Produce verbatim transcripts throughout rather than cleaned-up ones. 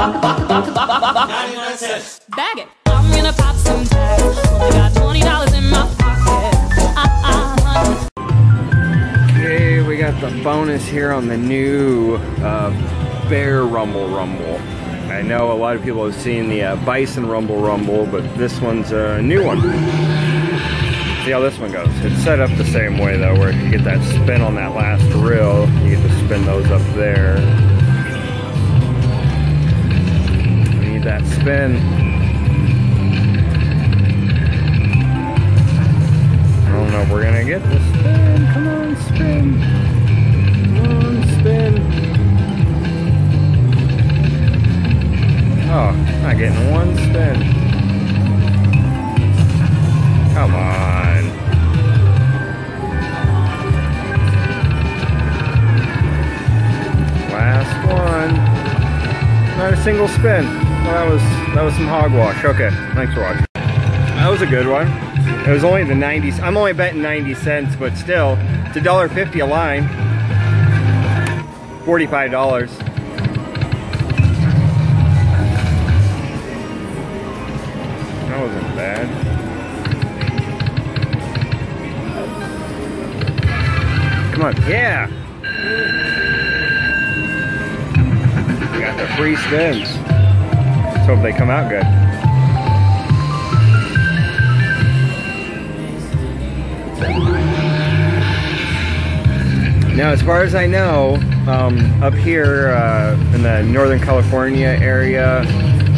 Bag it. I'm gonna pop some tags. Only got twenty dollars in my pocket. Okay, we got the bonus here on the new uh, Bear Rumble Rumble. I know a lot of people have seen the uh, Bison Rumble Rumble, but this one's a new one. See how this one goes. It's set up the same way though, where if you get that spin on that last reel, you get to spin those up there. We need that spin. I don't know if we're gonna get the spin. Come on, spin. Come on, spin. Oh, not getting one spin. Come on. Last one. Not a single spin. Well, that was that was some hogwash. Okay, thanks for watching. That was a good one. It was only the nineties. I'm only betting ninety cents, but still, it's a dollar fifty a line. Forty-five dollars. That wasn't bad. Come on. Yeah! We got the free spins. Let's hope they come out good. Now, as far as I know, um, up here uh, in the Northern California area,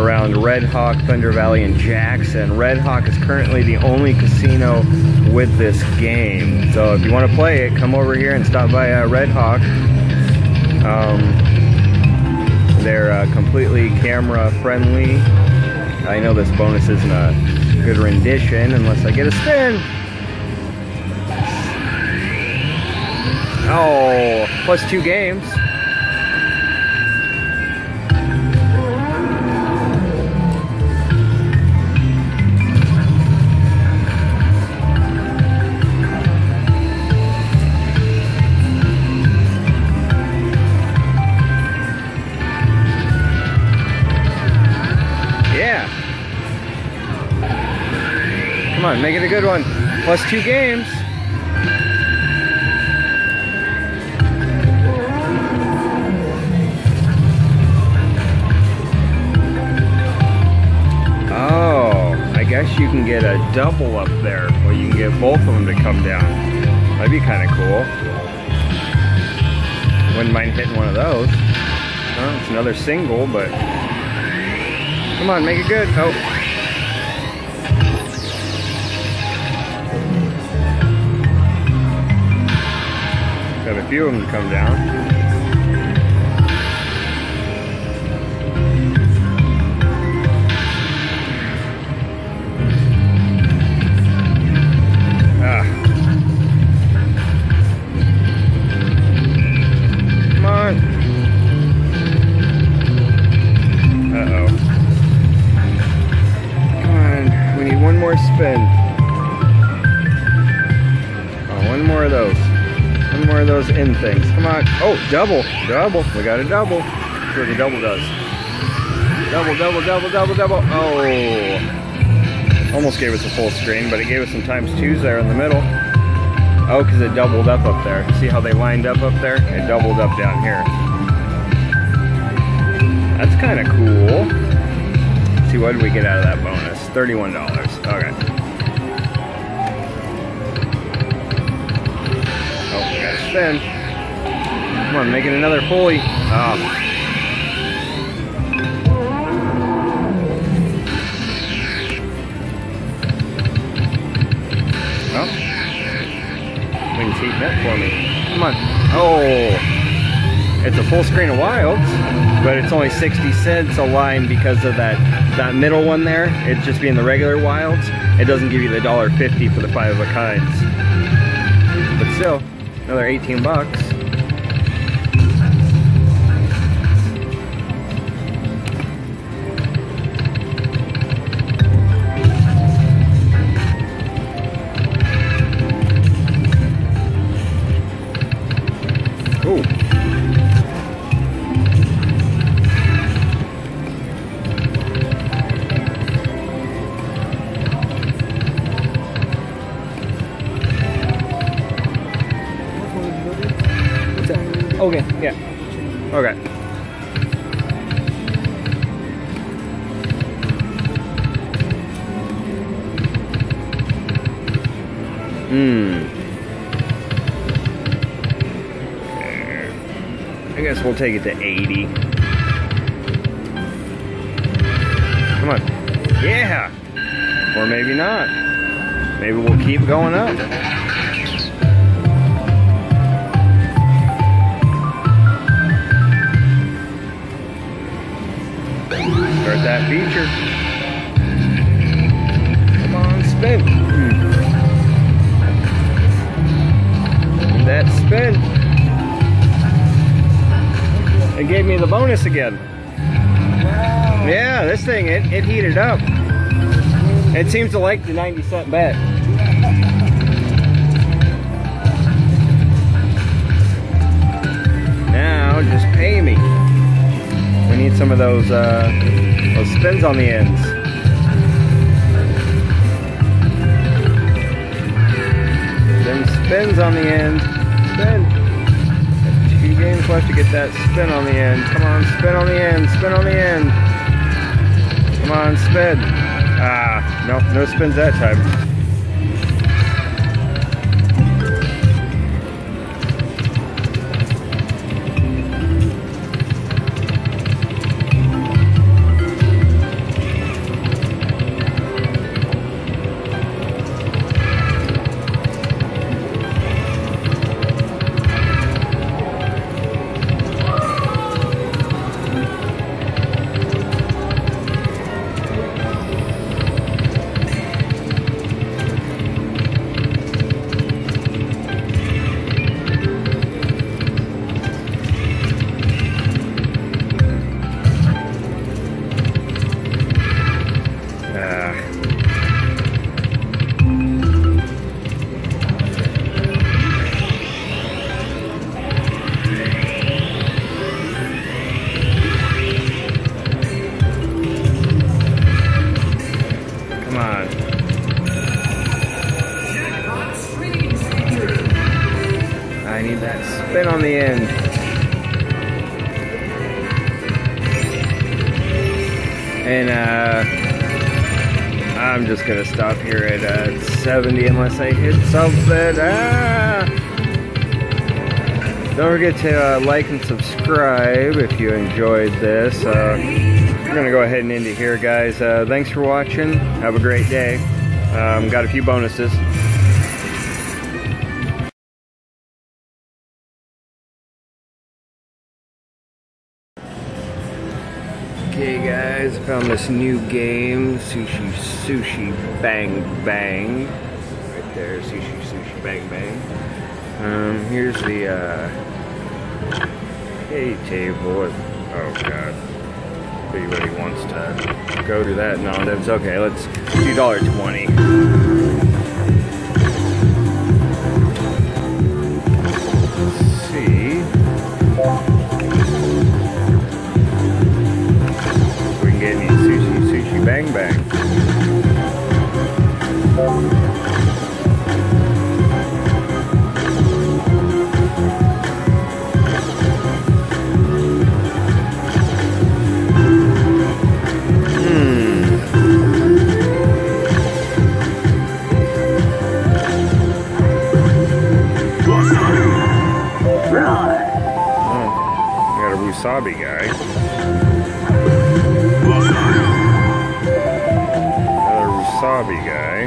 around Red Hawk, Thunder Valley, and Jackson, Red Hawk is currently the only casino with this game. So if you want to play it, come over here and stop by uh, Red Hawk. Um, they're uh, completely camera friendly. I know this bonus isn't a good rendition unless I get a spin. Oh, plus two games. Come on, make it a good one. Plus two games. Oh, I guess you can get a double up there, or you can get both of them to come down. That'd be kind of cool. Wouldn't mind hitting one of those. Well, it's another single, but... Come on, make it good. Oh. Got a few of them to come down. Ah. Come on. Uh-oh. Come on. We need one more spin. Oh, one more of those. One more of those end things. Come on. Oh, double. Double. We got a double. That's what the double does. Double, double, double, double, double. Oh. Almost gave us a full screen, but it gave us some times twos there in the middle. Oh, because it doubled up up there. See how they lined up up there? It doubled up down here. That's kind of cool. Let's see, what did we get out of that bonus? thirty-one dollars. Okay. Spin. Come on, making another pulley. Oh. Well, we can keep that for me. Come on. Oh, it's a full screen of wilds, but it's only sixty cents a line because of that that middle one there. It's just being the regular wilds. It doesn't give you the dollar fifty for the five of a kinds, but still. Another eighteen bucks. Ooh. Okay, yeah. Okay. Hmm. I guess we'll take it to eighty. Come on. Yeah! Or maybe not. Maybe we'll keep going up. Start that feature. Come on, spin. Mm. That spin. It gave me the bonus again. Wow. Yeah, this thing, it, it heated up. It seems to like the ninety cent bet. Now, just pay me. We need some of those, uh, those spins on the ends. Them spins on the end. Spin. Got two games left to get that spin on the end. Come on, spin on the end. Spin on the end. Come on, spin. Ah, no, no spins that time. I'm just gonna stop here at uh, seventy unless I hit something. Ah! Don't forget to uh, like and subscribe if you enjoyed this. Uh, we're gonna go ahead and end it here, guys. Uh, thanks for watching. Have a great day. Um, got a few bonuses. Found this new game, Sushi Sushi Bang Bang. Right there, Sushi Sushi Bang Bang. Um, here's the uh, pay table. Oh god, everybody wants to go to that. No, that's okay. Let's do two twenty. Bang bang. Hmm. Oh, we got a wasabi guy. Wasabi guy.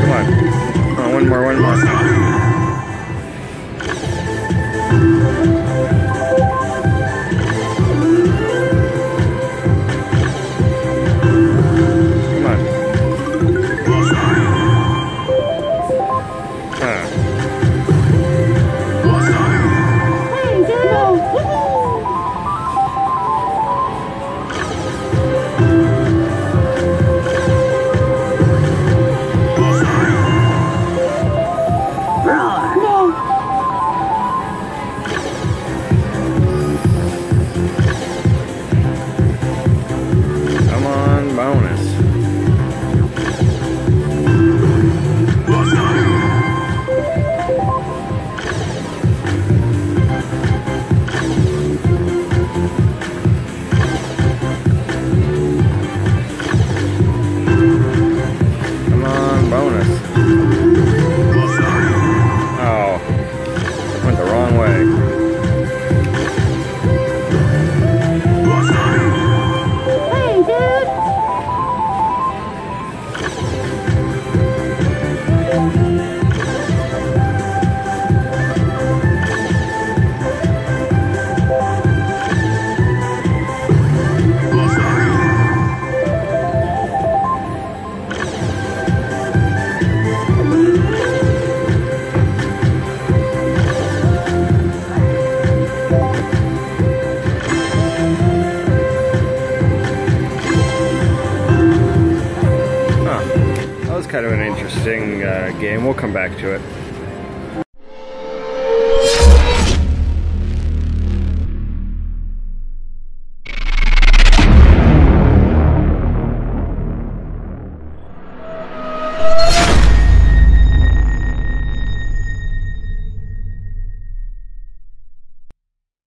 Come on. Come on, one more, one more. Come on. Huh. Huh. That was kind of an interesting uh, game. We'll come back to it.